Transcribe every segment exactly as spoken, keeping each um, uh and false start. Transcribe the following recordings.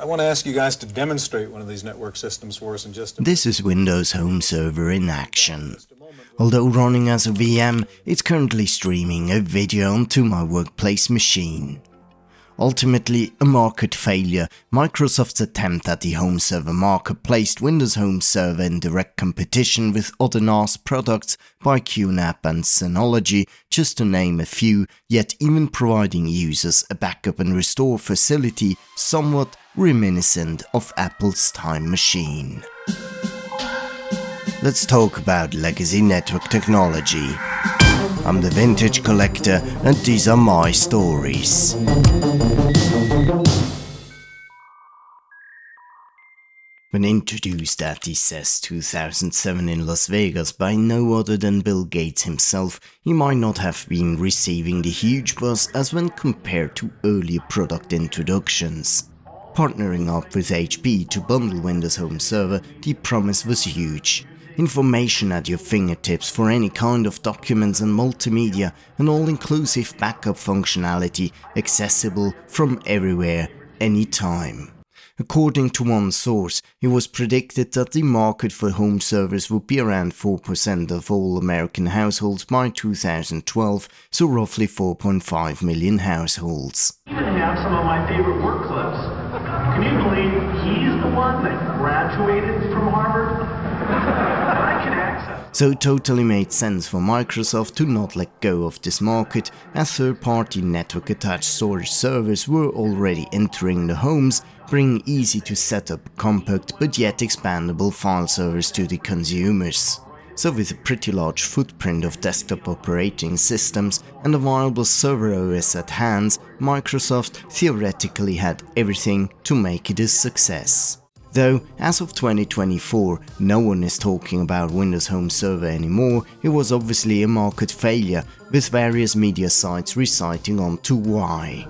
I want to ask you guys to demonstrate one of these network systems for us in just a moment. This is Windows Home Server in action. Although running as a V M, it's currently streaming a video onto my workplace machine. Ultimately a market failure, Microsoft's attempt at the home server market placed Windows Home Server in direct competition with other N A S products by QNAP and Synology, just to name a few, yet even providing users a backup and restore facility somewhat reminiscent of Apple's Time Machine. Let's talk about legacy network technology. I'm the Vintage Collector and these are my stories. When introduced at the C E S two thousand seven in Las Vegas by no other than Bill Gates himself, he might not have been receiving the huge buzz as when compared to earlier product introductions. Partnering up with H P to bundle Windows Home Server, the promise was huge. Information at your fingertips for any kind of documents and multimedia, an all-inclusive backup functionality accessible from everywhere, anytime. According to one source, it was predicted that the market for home servers would be around four percent of all American households by two thousand twelve, so roughly four point five million households. I even have some of my favorite work clips. Can you believe he's the one that graduated from Harvard? So it totally made sense for Microsoft to not let go of this market, as third-party network-attached storage servers were already entering the homes, bringing easy-to-set-up, compact but yet expandable file servers to the consumers. So with a pretty large footprint of desktop operating systems and a viable server O S at hand, Microsoft theoretically had everything to make it a success. Though, as of twenty twenty-four, no one is talking about Windows Home Server anymore, it was obviously a market failure, with various media sites reciting on to why.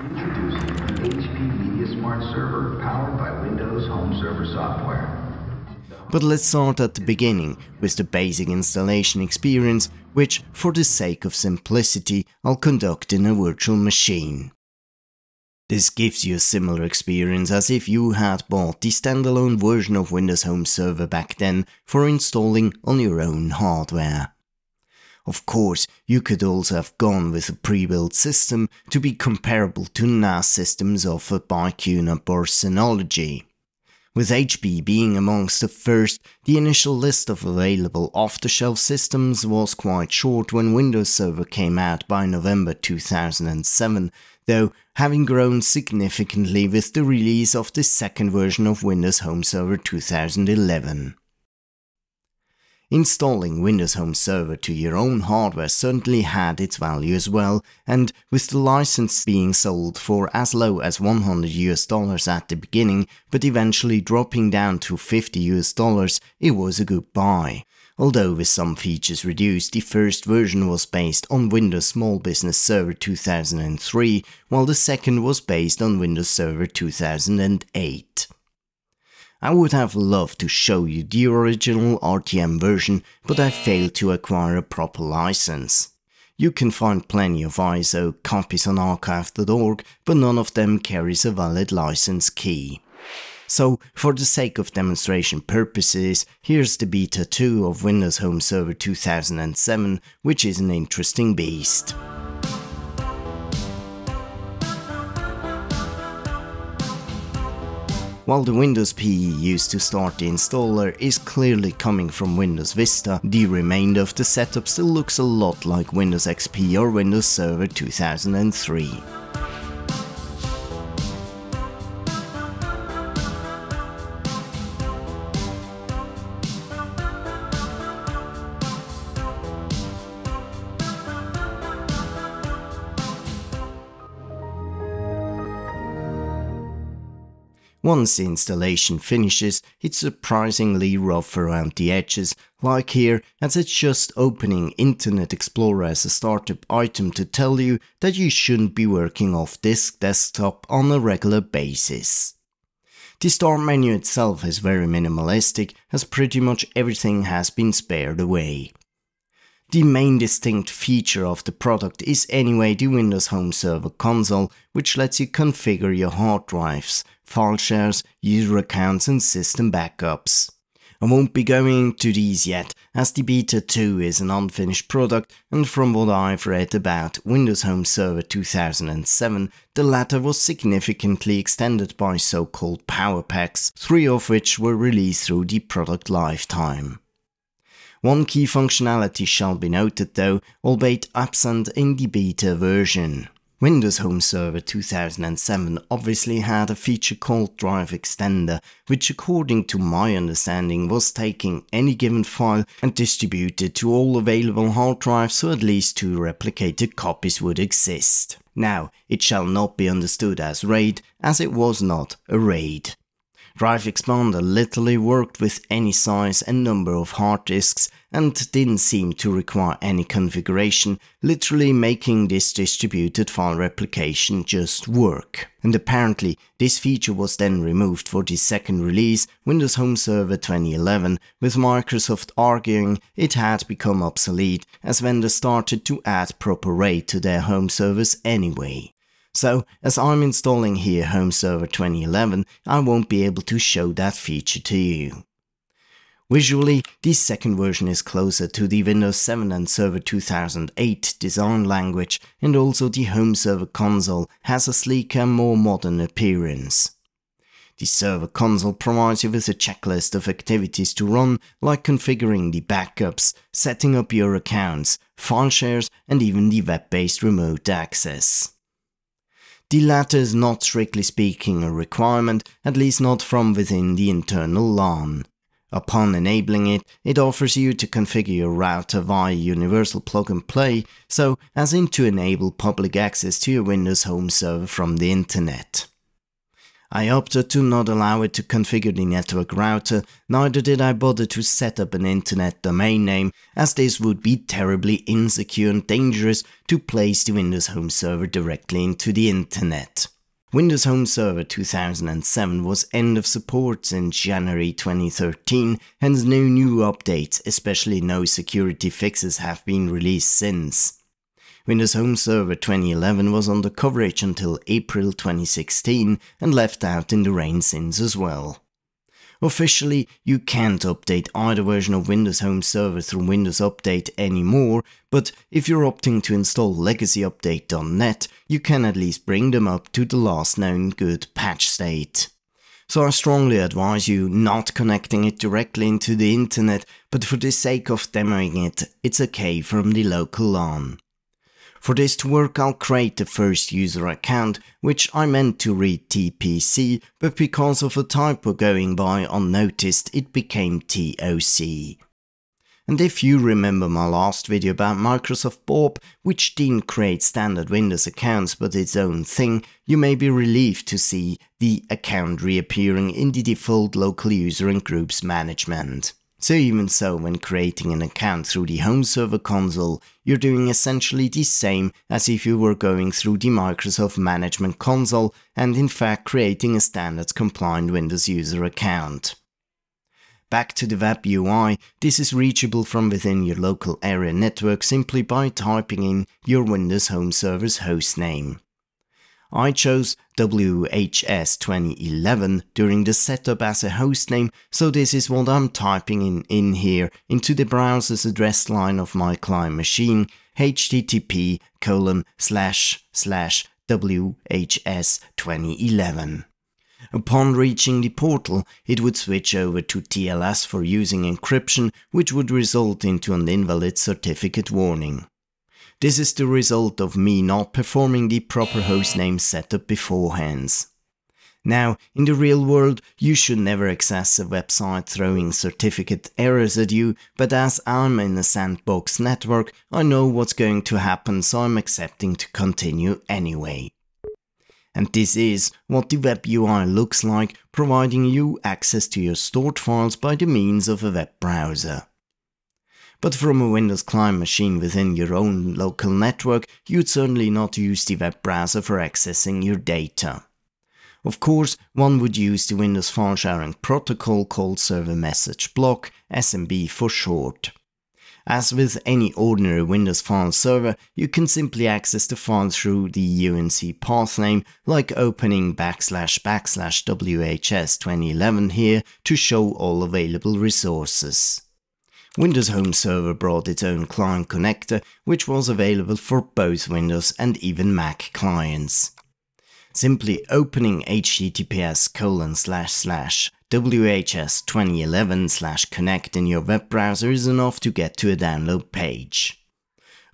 Introducing H P MediaSmart Server, powered by Windows Home Server software. But let's start at the beginning, with the basic installation experience, which, for the sake of simplicity, I'll conduct in a virtual machine. This gives you a similar experience as if you had bought the standalone version of Windows Home Server back then for installing on your own hardware. Of course, you could also have gone with a pre-built system to be comparable to N A S systems offered by QNAP or Synology. With H P being amongst the first, the initial list of available off-the-shelf systems was quite short when Windows Server came out by November two thousand seven, though having grown significantly with the release of the second version of Windows Home Server two thousand eleven. Installing Windows Home Server to your own hardware certainly had its value as well, and with the license being sold for as low as one hundred US dollars at the beginning, but eventually dropping down to fifty US dollars, it was a good buy. Although with some features reduced, the first version was based on Windows Small Business Server two thousand three, while the second was based on Windows Server two thousand eight. I would have loved to show you the original R T M version, but I failed to acquire a proper license. You can find plenty of I S O copies on archive dot org, but none of them carries a valid license key. So, for the sake of demonstration purposes, here's the beta two of Windows Home Server two thousand seven, which is an interesting beast. While the Windows P E used to start the installer is clearly coming from Windows Vista, the remainder of the setup still looks a lot like Windows X P or Windows Server two thousand three. Once the installation finishes, it's surprisingly rough around the edges, like here, as it's just opening Internet Explorer as a startup item to tell you that you shouldn't be working off this desktop on a regular basis. The start menu itself is very minimalistic, as pretty much everything has been spared away. The main distinct feature of the product is anyway the Windows Home Server console, which lets you configure your hard drives, file shares, user accounts and system backups. I won't be going into these yet, as the Beta two is an unfinished product, and from what I've read about Windows Home Server two thousand seven, the latter was significantly extended by so-called power packs, three of which were released through the product lifetime. One key functionality shall be noted though, albeit absent in the beta version. Windows Home Server two thousand seven obviously had a feature called Drive Extender, which according to my understanding was taking any given file and distributed to all available hard drives, so at least two replicated copies would exist. Now, it shall not be understood as RAID, as it was not a RAID. Drive Expander literally worked with any size and number of hard disks and didn't seem to require any configuration, literally making this distributed file replication just work. And apparently, this feature was then removed for the second release, Windows Home Server twenty eleven, with Microsoft arguing it had become obsolete as vendors started to add proper RAID to their home servers anyway. So, as I'm installing here Home Server twenty eleven, I won't be able to show that feature to you. Visually, this second version is closer to the Windows seven and Server two thousand eight design language, and also the Home Server console has a sleeker and more modern appearance. The server console provides you with a checklist of activities to run, like configuring the backups, setting up your accounts, file shares and even the web-based remote access. The latter is not strictly speaking a requirement, at least not from within the internal LAN. Upon enabling it, it offers you to configure your router via Universal Plug and Play, so as in to enable public access to your Windows Home Server from the internet. I opted to not allow it to configure the network router, neither did I bother to set up an internet domain name, as this would be terribly insecure and dangerous to place the Windows Home Server directly into the internet. Windows Home Server two thousand seven was end of support in January twenty thirteen, hence no new updates, especially no security fixes have been released since. Windows Home Server twenty eleven was under coverage until April twenty sixteen and left out in the rain since as well. Officially, you can't update either version of Windows Home Server through Windows Update anymore, but if you're opting to install Legacy Update dot net, you can at least bring them up to the last known good patch state. So I strongly advise you not connecting it directly into the internet, but for the sake of demoing it, it's okay from the local LAN. For this to work, I'll create the first user account, which I meant to read T P C, but because of a typo going by unnoticed, it became T O C. And if you remember my last video about Microsoft Bob, which didn't create standard Windows accounts but its own thing, you may be relieved to see the account reappearing in the default local user and groups management. So even so, when creating an account through the Home Server console, you're doing essentially the same as if you were going through the Microsoft Management console and in fact creating a standards compliant Windows user account. Back to the web U I, this is reachable from within your local area network simply by typing in your Windows Home Server's hostname. I chose W H S twenty eleven during the setup as a hostname, so this is what I'm typing in, in here into the browser's address line of my client machine, H T T P colon slash slash W H S twenty eleven. Upon reaching the portal, it would switch over to T L S for using encryption, which would result into an invalid certificate warning. This is the result of me not performing the proper hostname setup beforehand. Now, in the real world, you should never access a website throwing certificate errors at you, but as I'm in a sandbox network, I know what's going to happen, so I'm accepting to continue anyway. And this is what the web U I looks like, providing you access to your stored files by the means of a web browser. But from a Windows client machine within your own local network, you'd certainly not use the web browser for accessing your data. Of course, one would use the Windows file sharing protocol called Server Message Block, S M B for short. As with any ordinary Windows file server, you can simply access the file through the U N C path name, like opening backslash backslash W H S twenty eleven here to show all available resources. Windows Home Server brought its own Client Connector, which was available for both Windows and even Mac clients. Simply opening H T T P S colon slash slash W H S twenty eleven slash connect in your web browser is enough to get to a download page.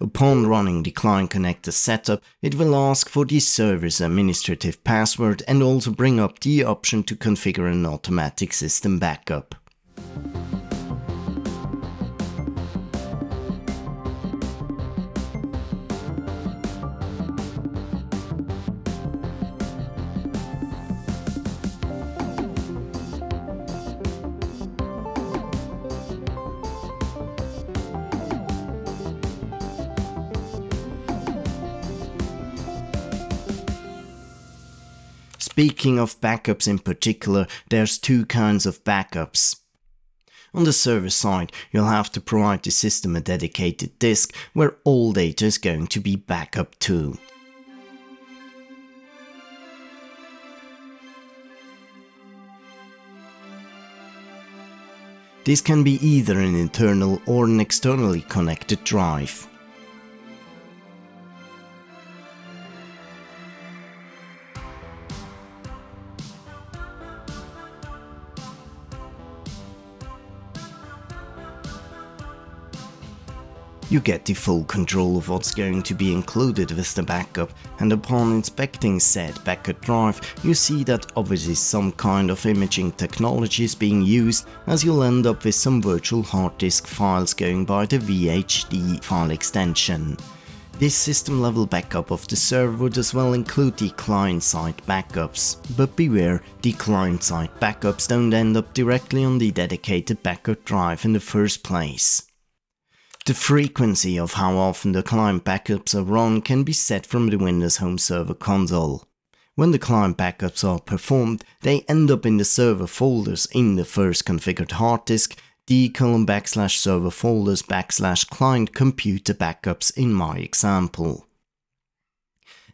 Upon running the Client Connector setup, it will ask for the server's administrative password and also bring up the option to configure an automatic system backup. Speaking of backups in particular, there's two kinds of backups. On the server side, you'll have to provide the system a dedicated disk where all data is going to be backed up to. This can be either an internal or an externally connected drive. You get the full control of what's going to be included with the backup, and upon inspecting said backup drive, you see that obviously some kind of imaging technology is being used, as you'll end up with some virtual hard disk files going by the V H D file extension. This system level backup of the server would as well include the client-side backups, but beware, the client-side backups don't end up directly on the dedicated backup drive in the first place. The frequency of how often the client backups are run can be set from the Windows Home Server console. When the client backups are performed, they end up in the server folders in the first configured hard disk, d colon backslash server folders backslash client computer backups in my example.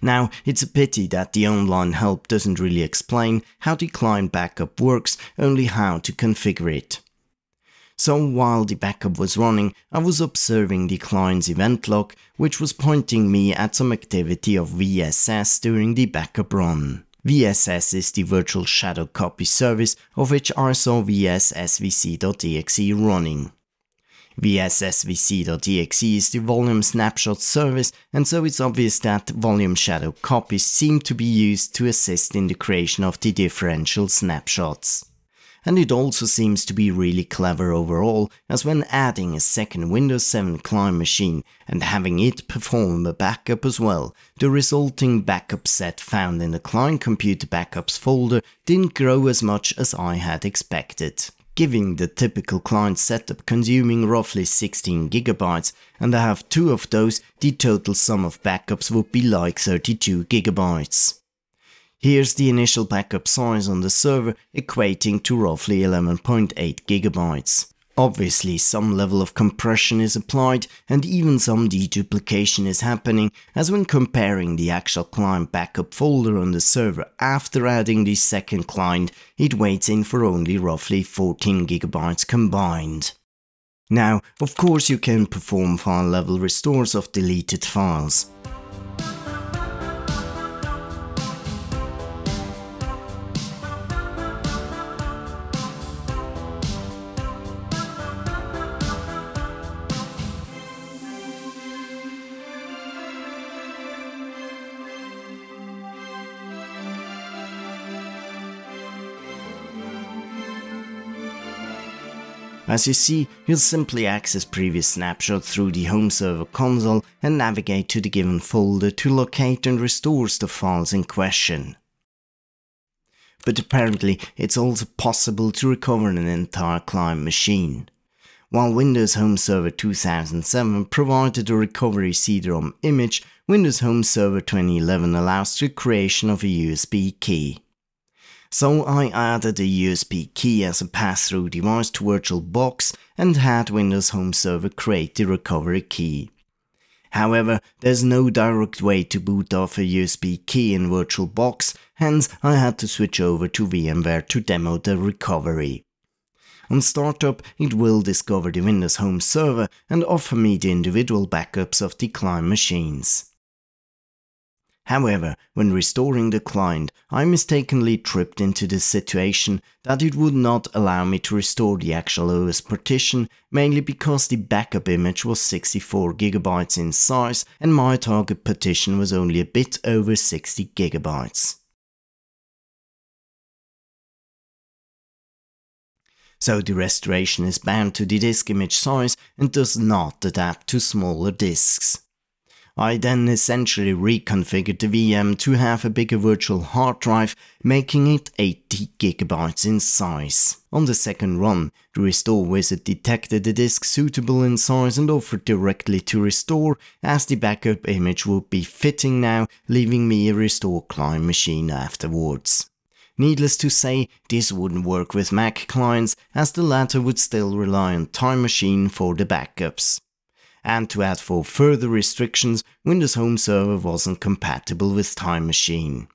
Now, it's a pity that the online help doesn't really explain how the client backup works, only how to configure it. So while the backup was running, I was observing the client's event log, which was pointing me at some activity of V S S during the backup run. V S S is the virtual shadow copy service, of which I saw V S S V C dot E X E running. V S S V C dot E X E is the volume snapshot service, and so it's obvious that volume shadow copies seem to be used to assist in the creation of the differential snapshots. And it also seems to be really clever overall, as when adding a second Windows seven client machine and having it perform a backup as well, the resulting backup set found in the client computer backups folder didn't grow as much as I had expected, giving the typical client setup consuming roughly sixteen gigabytes, and I have two of those, the total sum of backups would be like thirty-two gigabytes. Here's the initial backup size on the server, equating to roughly eleven point eight gigabytes. Obviously some level of compression is applied and even some deduplication is happening, as when comparing the actual client backup folder on the server after adding the second client, it weighs in for only roughly fourteen gigabytes combined. Now, of course you can perform file level restores of deleted files. As you see, you'll simply access previous snapshots through the Home Server console and navigate to the given folder to locate and restore the files in question. But apparently, it's also possible to recover an entire client machine. While Windows Home Server two thousand seven provided a recovery C D ROM image, Windows Home Server twenty eleven allows the creation of a U S B key. So I added a U S B key as a pass-through device to VirtualBox and had Windows Home Server create the recovery key. However, there's no direct way to boot off a U S B key in VirtualBox, hence I had to switch over to VMware to demo the recovery. On startup, it will discover the Windows Home Server and offer me the individual backups of the client machines. However, when restoring the client, I mistakenly tripped into the situation that it would not allow me to restore the actual O S partition, mainly because the backup image was sixty-four gigabytes in size and my target partition was only a bit over sixty gigabytes. So the restoration is bound to the disk image size and does not adapt to smaller disks. I then essentially reconfigured the V M to have a bigger virtual hard drive, making it eighty gigabytes in size. On the second run, the restore wizard detected a disk suitable in size and offered directly to restore, as the backup image would be fitting now, leaving me a restore client machine afterwards. Needless to say, this wouldn't work with Mac clients, as the latter would still rely on Time Machine for the backups. And to add for further restrictions, Windows Home Server wasn't compatible with Time Machine.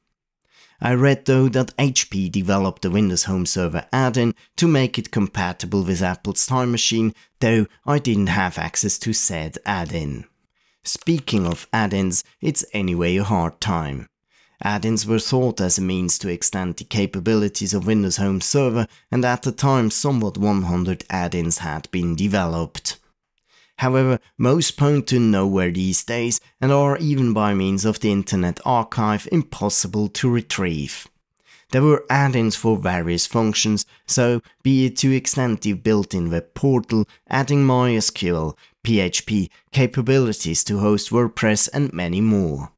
I read though that H P developed the Windows Home Server add-in to make it compatible with Apple's Time Machine, though I didn't have access to said add-in. Speaking of add-ins, it's anyway a hard time. Add-ins were thought as a means to extend the capabilities of Windows Home Server, and at the time somewhat one hundred add-ins had been developed. However, most point to nowhere these days and are, even by means of the Internet Archive, impossible to retrieve. There were add-ins for various functions, so be it to extend the built-in web portal, adding MySQL, P H P, capabilities to host WordPress and many more.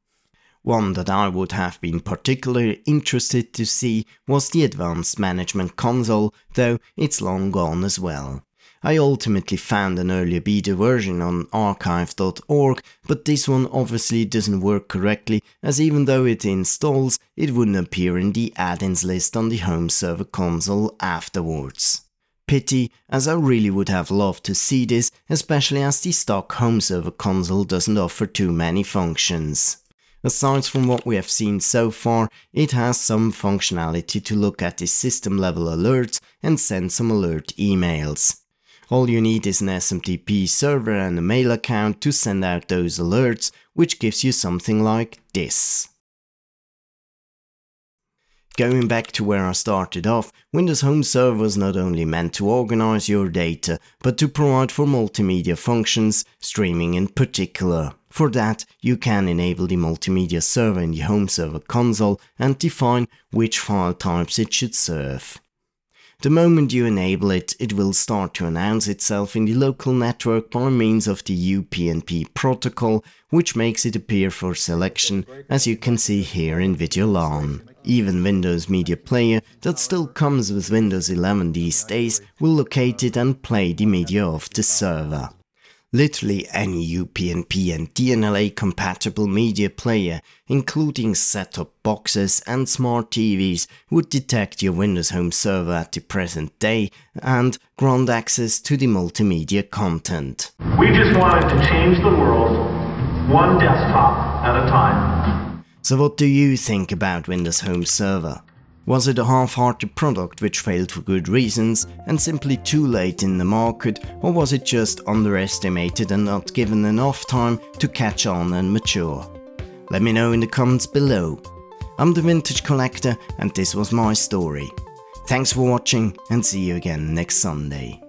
One that I would have been particularly interested to see was the Advanced Management Console, though it's long gone as well. I ultimately found an earlier beta version on archive dot org, but this one obviously doesn't work correctly, as even though it installs, it wouldn't appear in the add-ins list on the Home Server console afterwards. Pity, as I really would have loved to see this, especially as the stock Home Server console doesn't offer too many functions. Aside from what we have seen so far, it has some functionality to look at the system level alerts and send some alert emails. All you need is an S M T P server and a mail account to send out those alerts, which gives you something like this. Going back to where I started off, Windows Home Server was not only meant to organize your data, but to provide for multimedia functions, streaming in particular. For that, you can enable the multimedia server in the Home Server console and define which file types it should serve. The moment you enable it, it will start to announce itself in the local network by means of the U P n P protocol, which makes it appear for selection, as you can see here in VideoLAN. Even Windows Media Player, that still comes with Windows eleven these days, will locate it and play the media of the server. Literally any U P n P and D N L A compatible media player, including set-top boxes and smart T Vs, would detect your Windows Home Server at the present day and grant access to the multimedia content. We just wanted to change the world, one desktop at a time. So what do you think about Windows Home Server? Was it a half-hearted product which failed for good reasons and simply too late in the market, or was it just underestimated and not given enough time to catch on and mature? Let me know in the comments below. I'm the Vintage Collector and this was my story. Thanks for watching and see you again next Sunday.